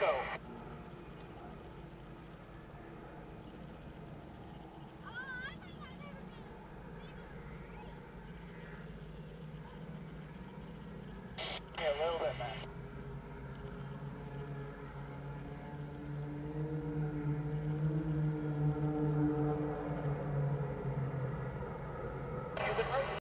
go.